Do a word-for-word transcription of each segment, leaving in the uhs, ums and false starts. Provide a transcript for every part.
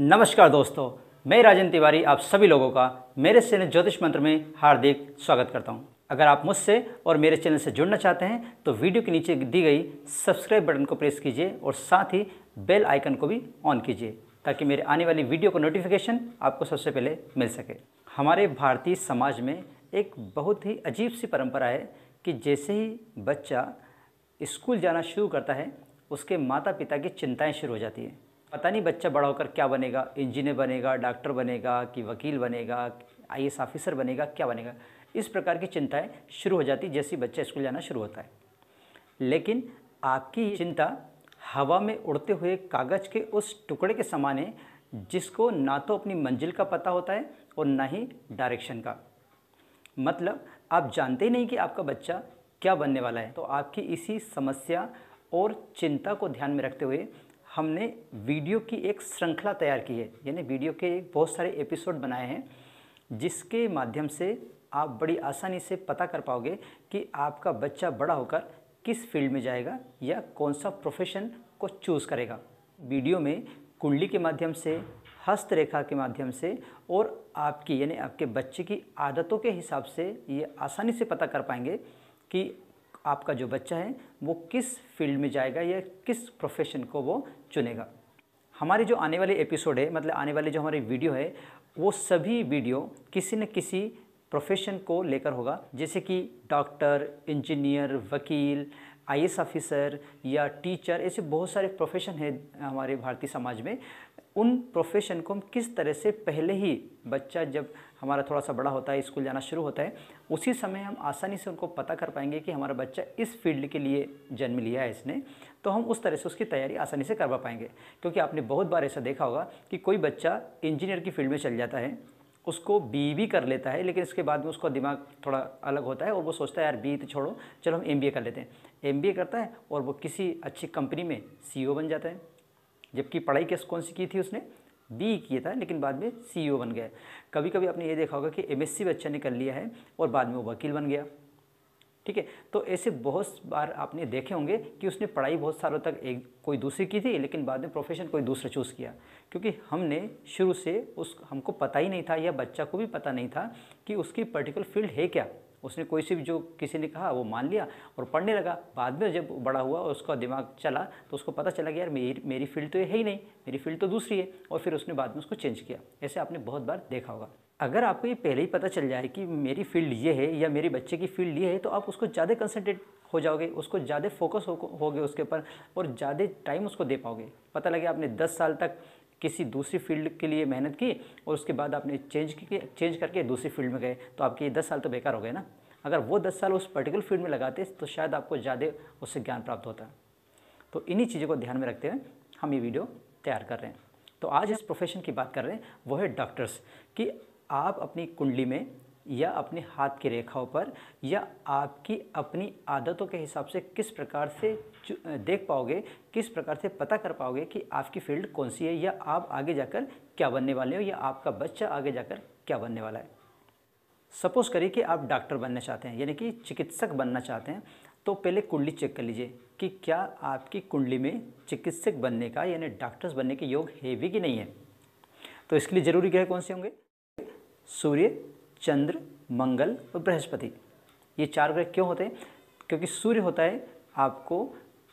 नमस्कार दोस्तों, मैं राजेन्द्र तिवारी आप सभी लोगों का मेरे चैनल ज्योतिष मंत्र में हार्दिक स्वागत करता हूं। अगर आप मुझसे और मेरे चैनल से जुड़ना चाहते हैं तो वीडियो के नीचे दी गई सब्सक्राइब बटन को प्रेस कीजिए और साथ ही बेल आइकन को भी ऑन कीजिए ताकि मेरे आने वाली वीडियो का नोटिफिकेशन आपको सबसे पहले मिल सके। हमारे भारतीय समाज में एक बहुत ही अजीब सी परंपरा है कि जैसे ही बच्चा स्कूल जाना शुरू करता है उसके माता पिता की चिंताएँ शुरू हो जाती हैं। पता नहीं बच्चा बड़ा होकर क्या बनेगा, इंजीनियर बनेगा, डॉक्टर बनेगा कि वकील बनेगा, आई ए एस ऑफिसर बनेगा, क्या बनेगा। इस प्रकार की चिंताएं शुरू हो जाती जैसे बच्चा स्कूल जाना शुरू होता है। लेकिन आपकी चिंता हवा में उड़ते हुए कागज़ के उस टुकड़े के समान है जिसको ना तो अपनी मंजिल का पता होता है और ना ही डायरेक्शन का। मतलब आप जानते ही नहीं कि आपका बच्चा क्या बनने वाला है। तो आपकी इसी समस्या और चिंता को ध्यान में रखते हुए हमने वीडियो की एक श्रृंखला तैयार की है, यानी वीडियो के बहुत सारे एपिसोड बनाए हैं जिसके माध्यम से आप बड़ी आसानी से पता कर पाओगे कि आपका बच्चा बड़ा होकर किस फील्ड में जाएगा या कौन सा प्रोफेशन को चूज़ करेगा। वीडियो में कुंडली के माध्यम से, हस्त रेखा के माध्यम से और आपकी यानी आपके बच्चे की आदतों के हिसाब से ये आसानी से पता कर पाएंगे कि आपका जो बच्चा है वो किस फील्ड में जाएगा या किस प्रोफेशन को वो चुनेगा। हमारे जो आने वाले एपिसोड है, मतलब आने वाले जो हमारी वीडियो है, वो सभी वीडियो किसी न किसी प्रोफेशन को लेकर होगा, जैसे कि डॉक्टर, इंजीनियर, वकील, आई ए एस ऑफिसर या टीचर। ऐसे बहुत सारे प्रोफेशन हैं हमारे भारतीय समाज में। उन प्रोफेशन को हम किस तरह से पहले ही बच्चा जब हमारा थोड़ा सा बड़ा होता है, स्कूल जाना शुरू होता है, उसी समय हम आसानी से उनको पता कर पाएंगे कि हमारा बच्चा इस फील्ड के लिए जन्म लिया है इसने, तो हम उस तरह से उसकी तैयारी आसानी से करवा पाएंगे। क्योंकि आपने बहुत बार ऐसा देखा होगा कि कोई बच्चा इंजीनियर की फील्ड में चल जाता है, उसको बी भी कर लेता है, लेकिन इसके बाद में उसका दिमाग थोड़ा अलग होता है और वो सोचता है यार बी तो छोड़ो, चलो हम एम बी ए कर लेते हैं। एम बी ए करता है और वो किसी अच्छी कंपनी में सी ई ओ बन जाता है, जबकि पढ़ाई किस कौन सी की थी, उसने बी किया था लेकिन बाद में सी ई ओ बन गया। कभी कभी आपने ये देखा होगा कि एम एस सी बच्चा ने कर लिया है और बाद में वो वकील बन गया। ठीक है, तो ऐसे बहुत बार आपने देखे होंगे कि उसने पढ़ाई बहुत सालों तक एक कोई दूसरी की थी लेकिन बाद में प्रोफेशन कोई दूसरा चूज़ किया, क्योंकि हमने शुरू से उस हमको पता ही नहीं था या बच्चा को भी पता नहीं था कि उसकी पर्टिकुलर फील्ड है क्या। उसने कोई सी भी जो किसी ने कहा वो मान लिया और पढ़ने लगा। बाद में जब बड़ा हुआ और उसका दिमाग चला तो उसको पता चला कि यार मेरी मेरी फील्ड तो ये है ही नहीं, मेरी फील्ड तो दूसरी है, और फिर उसने बाद में उसको चेंज किया। ऐसे आपने बहुत बार देखा होगा। अगर आपको ये पहले ही पता चल जाए कि मेरी फील्ड ये है या मेरे बच्चे की फील्ड ये है, तो आप उसको ज़्यादा कंसंट्रेट हो जाओगे, उसको ज़्यादा फोकस होगे उसके ऊपर और ज़्यादा टाइम उसको दे पाओगे। पता लगे आपने दस साल तक किसी दूसरी फील्ड के लिए मेहनत की और उसके बाद आपने चेंज की चेंज करके दूसरी फील्ड में गए, तो आपके ये दस साल तो बेकार हो गए ना। अगर वो दस साल उस पर्टिकुलर फील्ड में लगाते तो शायद आपको ज़्यादा उससे ज्ञान प्राप्त होता। तो इन्हीं चीज़ों को ध्यान में रखते हुए हम ये वीडियो तैयार कर रहे हैं। तो आज इस प्रोफेशन की बात कर रहे हैं वो है डॉक्टर्स, कि आप अपनी कुंडली में या अपने हाथ की रेखाओं पर या आपकी अपनी आदतों के हिसाब से किस प्रकार से देख पाओगे, किस प्रकार से पता कर पाओगे कि आपकी फील्ड कौन सी है या आप आगे जाकर क्या बनने वाले हो या आपका बच्चा आगे जाकर क्या बनने वाला है। सपोज़ करिए कि आप डॉक्टर बनना चाहते हैं, यानी कि चिकित्सक बनना चाहते हैं, तो पहले कुंडली चेक कर लीजिए कि क्या आपकी कुंडली में चिकित्सक बनने का यानी डॉक्टर्स बनने के योग है भी कि नहीं है। तो इसके लिए ज़रूरी ग्रह कौन से होंगे? सूर्य, चंद्र, मंगल और बृहस्पति। ये चार ग्रह क्यों होते हैं? क्योंकि सूर्य होता है आपको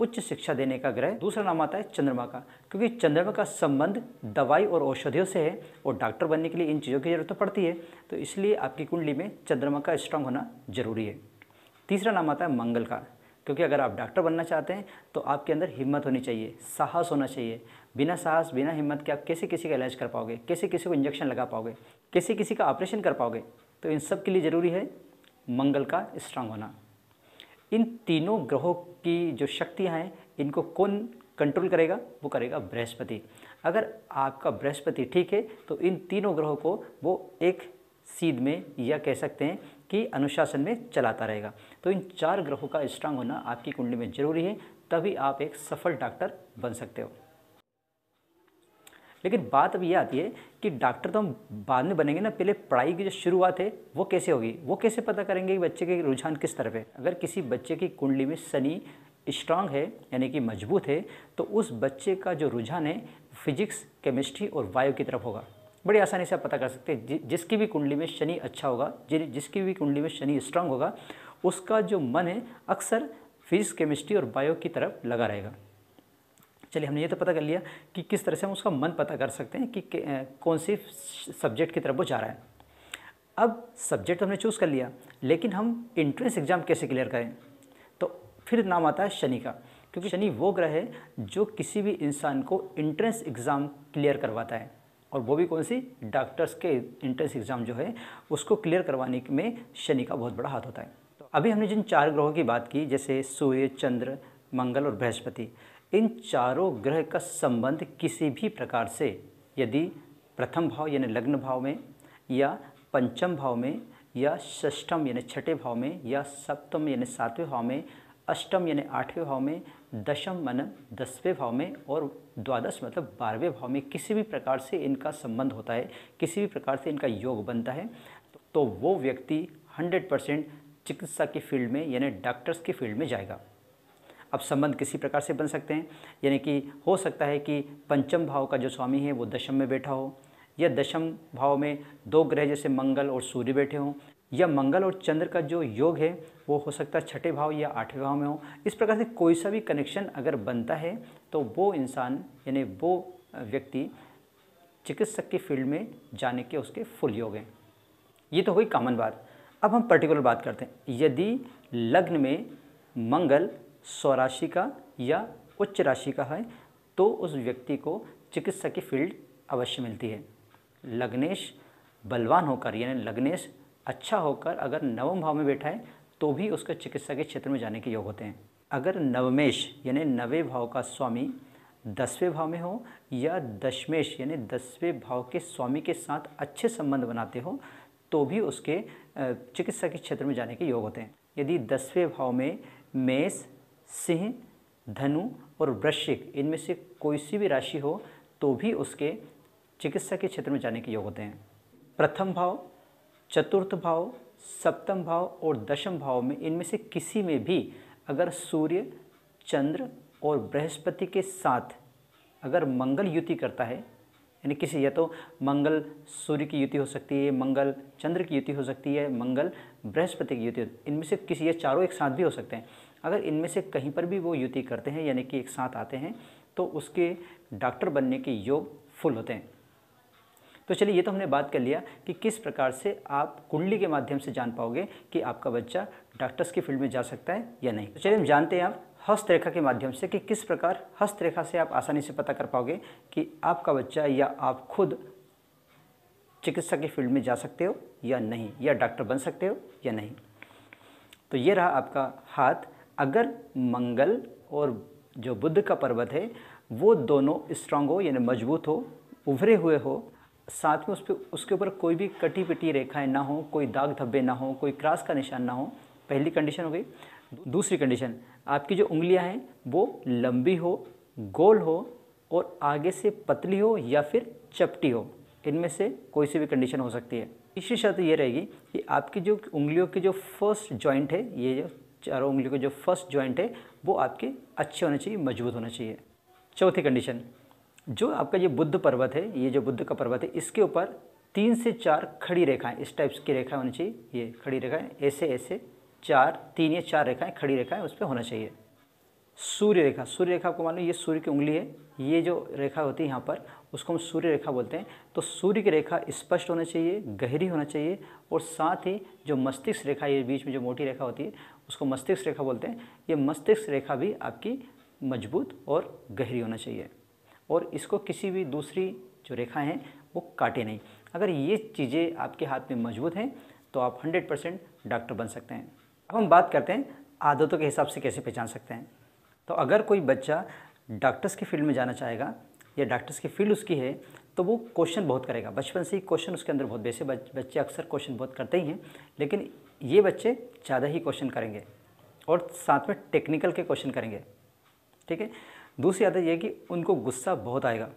उच्च शिक्षा देने का ग्रह। दूसरा नाम आता है चंद्रमा का, क्योंकि चंद्रमा का संबंध दवाई और औषधियों से है और डॉक्टर बनने के लिए इन चीज़ों की ज़रूरत पड़ती है, तो इसलिए आपकी कुंडली में चंद्रमा का स्ट्रांग होना जरूरी है। तीसरा नाम आता है मंगल का, क्योंकि अगर आप डॉक्टर बनना चाहते हैं तो आपके अंदर हिम्मत होनी चाहिए, साहस होना चाहिए। बिना साहस, बिना हिम्मत के आप कैसे किसी का इलाज कर पाओगे, कैसे किसी को इंजेक्शन लगा पाओगे, कैसे किसी का ऑपरेशन कर पाओगे। तो इन सब के लिए ज़रूरी है मंगल का स्ट्रांग होना। इन तीनों ग्रहों की जो शक्तियाँ हैं इनको कौन कंट्रोल करेगा? वो करेगा बृहस्पति। अगर आपका बृहस्पति ठीक है तो इन तीनों ग्रहों को वो एक सीध में या कह सकते हैं कि अनुशासन में चलाता रहेगा। तो इन चार ग्रहों का स्ट्रांग होना आपकी कुंडली में जरूरी है, तभी आप एक सफल डॉक्टर बन सकते हो। लेकिन बात अब ये आती है कि डॉक्टर तो हम बाद में बनेंगे ना, पहले पढ़ाई की जो शुरुआत है वो कैसे होगी, वो कैसे पता करेंगे कि बच्चे के रुझान किस तरफ है। अगर किसी बच्चे की कुंडली में शनि स्ट्रांग है यानी कि मजबूत है, तो उस बच्चे का जो रुझान है फिजिक्स, केमिस्ट्री और वायु की तरफ होगा। बड़ी आसानी से आप पता कर सकते हैं। जि, जिसकी भी कुंडली में शनि अच्छा होगा, जि, जिसकी भी कुंडली में शनि स्ट्रांग होगा, उसका जो मन है अक्सर फिजिक्स, केमिस्ट्री और बायो की तरफ लगा रहेगा। चलिए, हमने ये तो पता कर लिया कि किस तरह से हम उसका मन पता कर सकते हैं कि कौन सी सब्जेक्ट की तरफ वो जा रहा है। अब सब्जेक्ट हमने चूज़ कर लिया, लेकिन हम इंट्रेंस एग्ज़ाम कैसे क्लियर करें, तो फिर नाम आता है शनि का, क्योंकि शनि वो ग्रह है जो किसी भी इंसान को इंट्रेंस एग्ज़ाम क्लियर करवाता है, और वो भी कौन सी, डॉक्टर्स के इंट्रेंस एग्ज़ाम जो है उसको क्लियर करवाने में शनि का बहुत बड़ा हाथ होता है। तो अभी हमने जिन चार ग्रहों की बात की, जैसे सूर्य, चंद्र, मंगल और बृहस्पति, इन चारों ग्रह का संबंध किसी भी प्रकार से यदि प्रथम भाव यानी लग्न भाव में, या पंचम भाव में, या षष्ठम यानी छठे भाव में, या सप्तम यानी सातवें भाव में, अष्टम यानी आठवें भाव में, दशम मन दसवें भाव में और द्वादश मतलब बारहवें भाव में किसी भी प्रकार से इनका संबंध होता है, किसी भी प्रकार से इनका योग बनता है, तो वो व्यक्ति सौ परसेंट चिकित्सा की फील्ड में यानी डॉक्टर्स की फील्ड में जाएगा। अब संबंध किसी प्रकार से बन सकते हैं, यानी कि हो सकता है कि पंचम भाव का जो स्वामी है वो दशम में बैठा हो, या दशम भाव में दो ग्रह जैसे मंगल और सूर्य बैठे हों, या मंगल और चंद्र का जो योग है वो हो सकता है छठे भाव या आठवें भाव में हो। इस प्रकार से कोई सा भी कनेक्शन अगर बनता है तो वो इंसान यानी वो व्यक्ति चिकित्सक की फील्ड में जाने के उसके फुल योग हैं। ये तो हुई कॉमन बात। अब हम पर्टिकुलर बात करते हैं, यदि लग्न में मंगल स्वराशि का या उच्च राशि का है तो उस व्यक्ति को चिकित्सा की फील्ड अवश्य मिलती है। लग्नेश बलवान होकर यानी लग्नेश अच्छा होकर अगर नवम भाव में बैठा है तो भी उसका चिकित्सा के क्षेत्र में जाने के योग होते हैं। अगर नवमेश यानी नवे भाव का स्वामी दसवें भाव में हो, या दशमेश यानी दसवें भाव के स्वामी के साथ अच्छे संबंध बनाते हो, तो भी उसके चिकित्सा के क्षेत्र में जाने के योग होते हैं। यदि दसवें भाव में मेष, सिंह, धनु और वृश्चिक इनमें से कोई सी भी राशि हो तो भी उसके चिकित्सा के क्षेत्र में जाने के योग होते हैं। प्रथम भाव, चतुर्थ भाव, सप्तम भाव और दशम भाव में इनमें से किसी में भी अगर सूर्य, चंद्र और बृहस्पति के साथ अगर मंगल युति करता है, यानी किसी या तो मंगल सूर्य की युति हो सकती है, मंगल चंद्र की युति हो सकती है, मंगल बृहस्पति की युति, इनमें से किसी या चारों एक साथ भी हो सकते हैं, अगर इनमें से कहीं पर भी वो युति करते हैं यानी कि एक साथ आते हैं तो उसके डॉक्टर बनने के योग फुल होते हैं। तो चलिए, ये तो हमने बात कर लिया कि किस प्रकार से आप कुंडली के माध्यम से जान पाओगे कि आपका बच्चा डॉक्टर्स की फील्ड में जा सकता है या नहीं। तो चलिए, हम जानते हैं आप हस्त रेखा के माध्यम से कि किस प्रकार हस्त रेखा से आप आसानी से पता कर पाओगे कि आपका बच्चा या आप खुद चिकित्सा की फील्ड में जा सकते हो या नहीं, या डॉक्टर बन सकते हो या नहीं। तो ये रहा आपका हाथ। अगर मंगल और जो बुध का पर्वत है वो दोनों स्ट्रांग हो यानी मजबूत हो, उभरे हुए हो, साथ में उस पर उसके ऊपर कोई भी कटी पिटी रेखाएं ना हो, कोई दाग धब्बे ना हो, कोई क्रॉस का निशान ना हो, पहली कंडीशन हो गई। दूसरी कंडीशन, आपकी जो उंगलियां हैं वो लंबी हो, गोल हो और आगे से पतली हो या फिर चपटी हो, इनमें से कोई सी भी कंडीशन हो सकती है। तीसरी शर्त ये रहेगी कि आपकी जो उंगलियों की जो फर्स्ट जॉइंट है, ये जो चारों उंगलियों के जो फर्स्ट जॉइंट है वो आपके अच्छे होने चाहिए, मजबूत होना चाहिए। चौथी कंडीशन, जो आपका ये बुध पर्वत है, ये जो बुध का पर्वत है इसके ऊपर तीन से चार खड़ी रेखाएं, इस टाइप्स की रेखाएं होनी चाहिए, ये खड़ी रेखाएं ऐसे ऐसे चार, तीन या चार रेखाएं खड़ी रेखाएं उस पर होना चाहिए। सूर्य रेखा, सूर्य रेखा आपको मालूम ये सूर्य की उंगली है, ये जो रेखा होती है यहाँ पर उसको हम सूर्य रेखा बोलते हैं। तो सूर्य की रेखा स्पष्ट होना चाहिए, गहरी होना चाहिए और साथ ही जो मस्तिष्क रेखा, ये बीच में जो मोटी रेखा होती है उसको मस्तिष्क रेखा बोलते हैं, ये मस्तिष्क रेखा भी आपकी मजबूत और गहरी होना चाहिए और इसको किसी भी दूसरी जो रेखाएं हैं वो काटे नहीं। अगर ये चीज़ें आपके हाथ में मजबूत हैं तो आप सौ परसेंट डॉक्टर बन सकते हैं। अब हम बात करते हैं आदतों के हिसाब से कैसे पहचान सकते हैं। तो अगर कोई बच्चा डॉक्टर्स की फील्ड में जाना चाहेगा या डॉक्टर्स की फील्ड उसकी है तो वो क्वेश्चन बहुत करेगा, बचपन से ही क्वेश्चन उसके अंदर बहुत, वैसे बच्चे अक्सर क्वेश्चन बहुत करते ही हैं, लेकिन ये बच्चे ज़्यादा ही क्वेश्चन करेंगे और साथ में टेक्निकल के क्वेश्चन करेंगे, ठीक है। दूसरी आदत ये है कि उनको गुस्सा बहुत आएगा,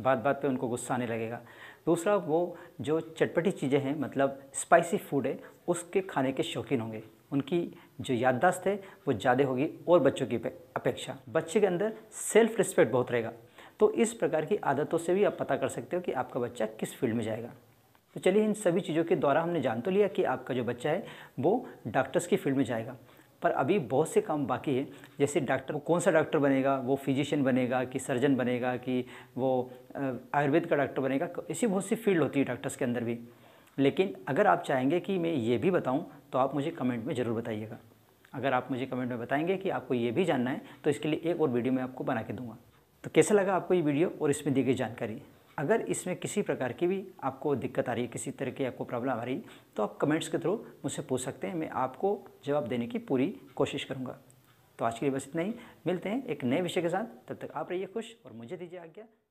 बात बात पे उनको गुस्सा आने लगेगा। दूसरा, वो जो चटपटी चीज़ें हैं मतलब स्पाइसी फूड है उसके खाने के शौकीन होंगे, उनकी जो याददाश्त है वो ज़्यादा होगी और बच्चों की अपेक्षा। बच्चे के अंदर सेल्फ रिस्पेक्ट बहुत रहेगा, तो इस प्रकार की आदतों से भी आप पता कर सकते हो कि आपका बच्चा किस फील्ड में जाएगा। तो चलिए इन सभी चीज़ों के द्वारा हमने जान तो लिया कि आपका जो बच्चा है वो डॉक्टर्स की फील्ड में जाएगा, पर अभी बहुत से काम बाकी है। जैसे डॉक्टर, वो कौन सा डॉक्टर बनेगा, वो फिजिशियन बनेगा कि सर्जन बनेगा कि वो आयुर्वेद का डॉक्टर बनेगा, ऐसी बहुत सी फील्ड होती है डॉक्टर्स के अंदर भी। लेकिन अगर आप चाहेंगे कि मैं ये भी बताऊं तो आप मुझे कमेंट में ज़रूर बताइएगा। अगर आप मुझे कमेंट में बताएंगे कि आपको ये भी जानना है तो इसके लिए एक और वीडियो मैं आपको बना के दूँगा। तो कैसा लगा आपको ये वीडियो और इसमें दी गई जानकारी? अगर इसमें किसी प्रकार की भी आपको दिक्कत आ रही है, किसी तरह की आपको प्रॉब्लम आ रही है, तो आप कमेंट्स के थ्रू मुझसे पूछ सकते हैं, मैं आपको जवाब देने की पूरी कोशिश करूँगा। तो आज के लिए बस इतना ही, मिलते हैं एक नए विषय के साथ। तब तक आप रहिए खुश और मुझे दीजिए आज्ञा।